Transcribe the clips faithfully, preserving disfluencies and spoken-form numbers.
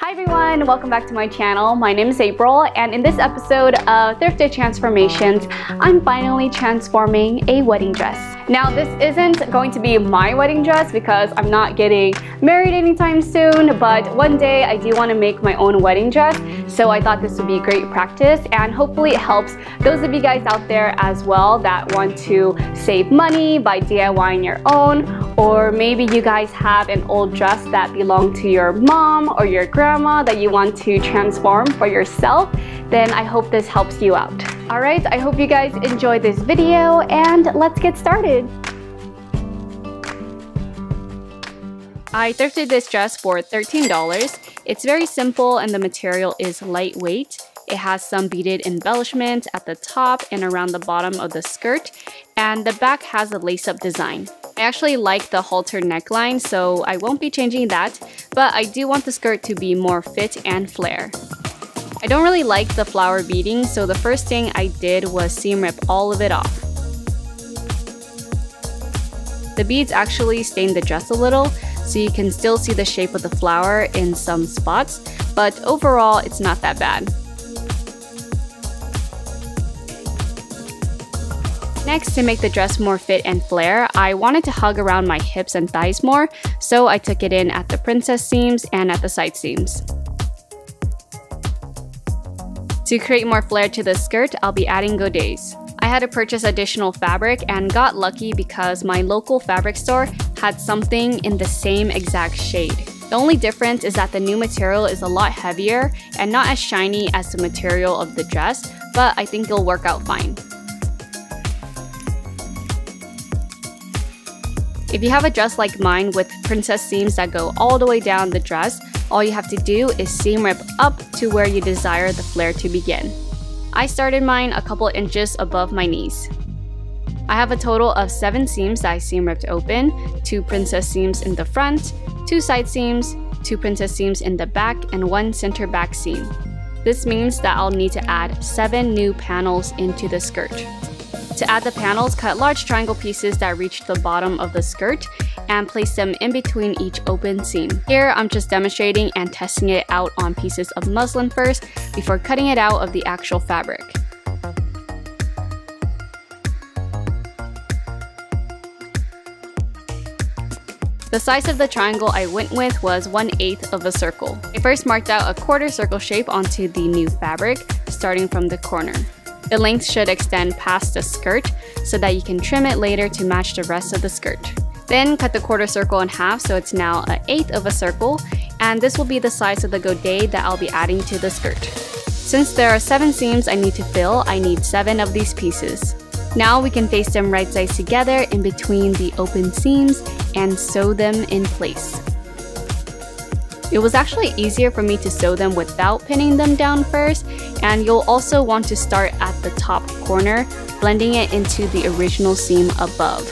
Hi everyone, welcome back to my channel. My name is April, and in this episode of Thrifted Transformations, I'm finally transforming a wedding dress. Now, this isn't going to be my wedding dress because I'm not getting married anytime soon, but one day I do want to make my own wedding dress, so I thought this would be great practice, and hopefully it helps those of you guys out there as well that want to save money by DIYing your own. Or maybe you guys have an old dress that belonged to your mom or your grandma that you want to transform for yourself, then I hope this helps you out. All right, I hope you guys enjoy this video, and let's get started. I thrifted this dress for thirteen dollars. It's very simple and the material is lightweight. It has some beaded embellishments at the top and around the bottom of the skirt, and the back has a lace-up design. I actually like the halter neckline, so I won't be changing that, but I do want the skirt to be more fit and flare. I don't really like the flower beading, so the first thing I did was seam rip all of it off. The beads actually stained the dress a little, so you can still see the shape of the flower in some spots, but overall it's not that bad. Next, to make the dress more fit and flare, I wanted to hug around my hips and thighs more, so I took it in at the princess seams and at the side seams. To create more flare to the skirt, I'll be adding godets. I had to purchase additional fabric and got lucky because my local fabric store had something in the same exact shade. The only difference is that the new material is a lot heavier and not as shiny as the material of the dress, but I think it'll work out fine. If you have a dress like mine with princess seams that go all the way down the dress, all you have to do is seam rip up to where you desire the flare to begin. I started mine a couple inches above my knees. I have a total of seven seams that I seam ripped open, two princess seams in the front, two side seams, two princess seams in the back, and one center back seam. This means that I'll need to add seven new panels into the skirt. To add the panels, cut large triangle pieces that reach the bottom of the skirt and place them in between each open seam. Here, I'm just demonstrating and testing it out on pieces of muslin first before cutting it out of the actual fabric. The size of the triangle I went with was one eighth of a circle. I first marked out a quarter circle shape onto the new fabric, starting from the corner. The length should extend past the skirt so that you can trim it later to match the rest of the skirt. Then cut the quarter circle in half so it's now an eighth of a circle, and this will be the size of the godet that I'll be adding to the skirt. Since there are seven seams I need to fill, I need seven of these pieces. Now we can face them right sides together in between the open seams and sew them in place. It was actually easier for me to sew them without pinning them down first, and you'll also want to start at the top corner, blending it into the original seam above.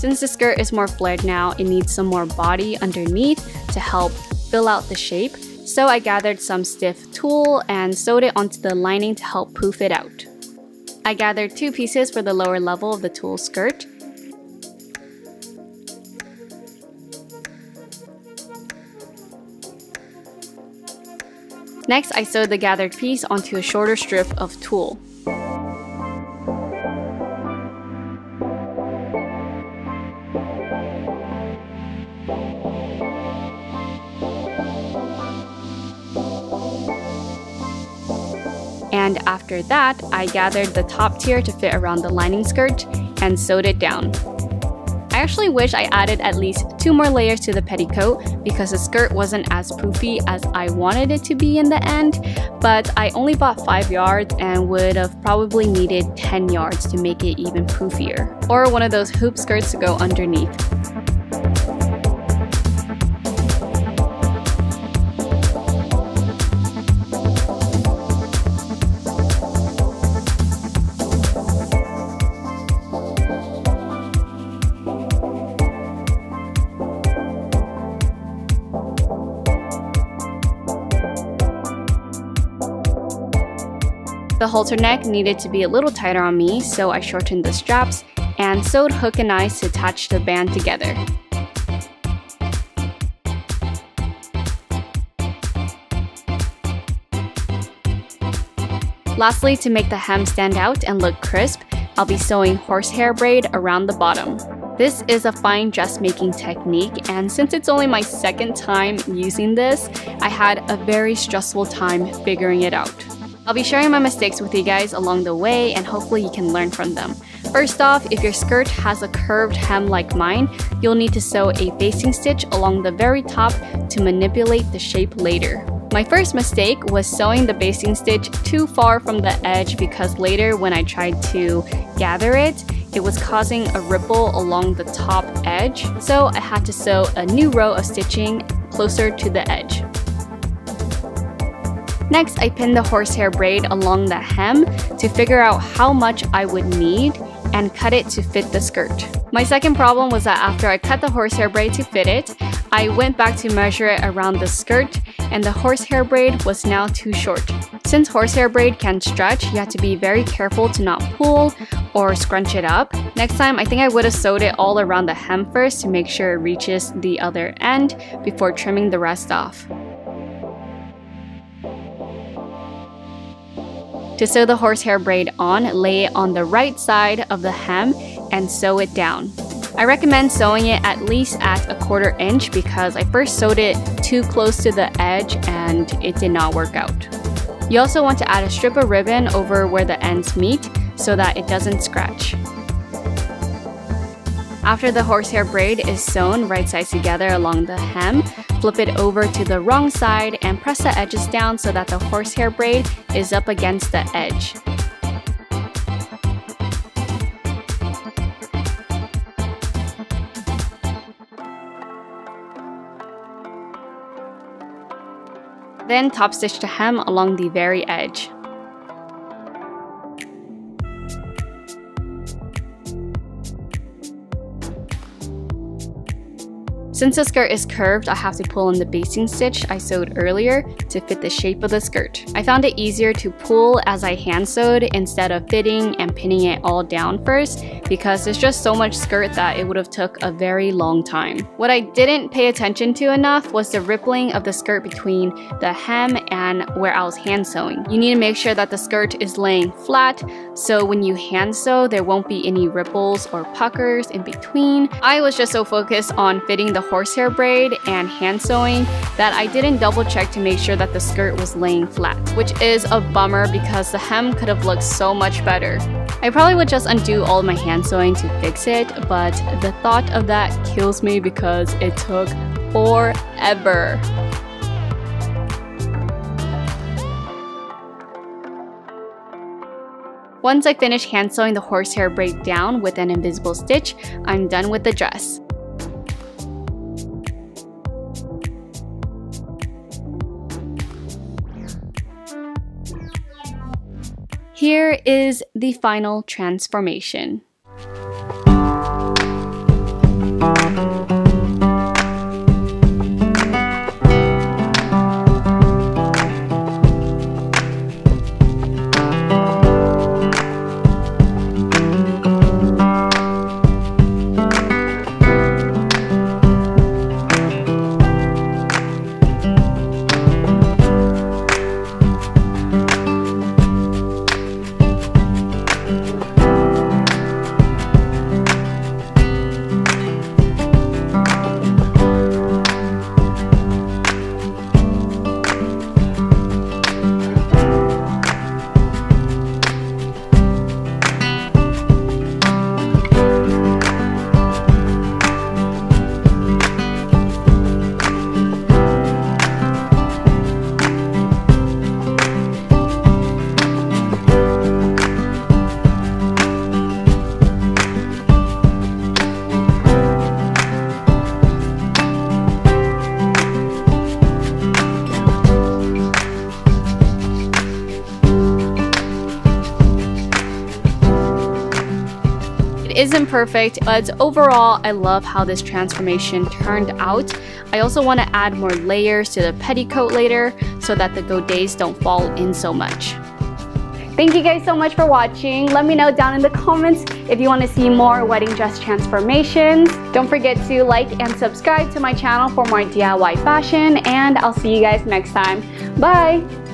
Since the skirt is more flared now, it needs some more body underneath to help fill out the shape, so I gathered some stiff tulle and sewed it onto the lining to help poof it out. I gathered two pieces for the lower level of the tulle skirt. Next, I sewed the gathered piece onto a shorter strip of tulle. And after that, I gathered the top tier to fit around the lining skirt and sewed it down. I actually wish I added at least two more layers to the petticoat because the skirt wasn't as poofy as I wanted it to be in the end, but I only bought five yards and would have probably needed ten yards to make it even poofier, or one of those hoop skirts to go underneath. The halter neck needed to be a little tighter on me, so I shortened the straps and sewed hook and eyes to attach the band together. Lastly, to make the hem stand out and look crisp, I'll be sewing horsehair braid around the bottom. This is a fine dressmaking technique, and since it's only my second time using this, I had a very stressful time figuring it out. I'll be sharing my mistakes with you guys along the way, and hopefully you can learn from them. First off, if your skirt has a curved hem like mine, you'll need to sew a basting stitch along the very top to manipulate the shape later. My first mistake was sewing the basting stitch too far from the edge, because later when I tried to gather it, it was causing a ripple along the top edge, so I had to sew a new row of stitching closer to the edge. Next, I pinned the horsehair braid along the hem to figure out how much I would need and cut it to fit the skirt. My second problem was that after I cut the horsehair braid to fit it, I went back to measure it around the skirt, and the horsehair braid was now too short. Since horsehair braid can stretch, you have to be very careful to not pull or scrunch it up. Next time, I think I would have sewed it all around the hem first to make sure it reaches the other end before trimming the rest off. To sew the horsehair braid on, lay it on the right side of the hem and sew it down. I recommend sewing it at least at a quarter inch because I first sewed it too close to the edge and it did not work out. You also want to add a strip of ribbon over where the ends meet so that it doesn't scratch. After the horsehair braid is sewn right sides together along the hem, flip it over to the wrong side and press the edges down so that the horsehair braid is up against the edge. Then top stitch the hem along the very edge. Since the skirt is curved, I have to pull in the basting stitch I sewed earlier to fit the shape of the skirt. I found it easier to pull as I hand sewed instead of fitting and pinning it all down first, because there's just so much skirt that it would have took a very long time. What I didn't pay attention to enough was the rippling of the skirt between the hem and where I was hand sewing. You need to make sure that the skirt is laying flat, so when you hand sew, there won't be any ripples or puckers in between. I was just so focused on fitting the horsehair braid and hand sewing that I didn't double check to make sure that the skirt was laying flat, which is a bummer because the hem could have looked so much better. I probably would just undo all my hand sewing to fix it, but the thought of that kills me because it took forever. Once I finish hand sewing the horsehair braid down with an invisible stitch, I'm done with the dress. Here is the final transformation. Isn't perfect, but overall I love how this transformation turned out. I also want to add more layers to the petticoat later so that the godets don't fall in so much. Thank you guys so much for watching. Let me know down in the comments if you want to see more wedding dress transformations. Don't forget to like and subscribe to my channel for more D I Y fashion, and I'll see you guys next time. Bye!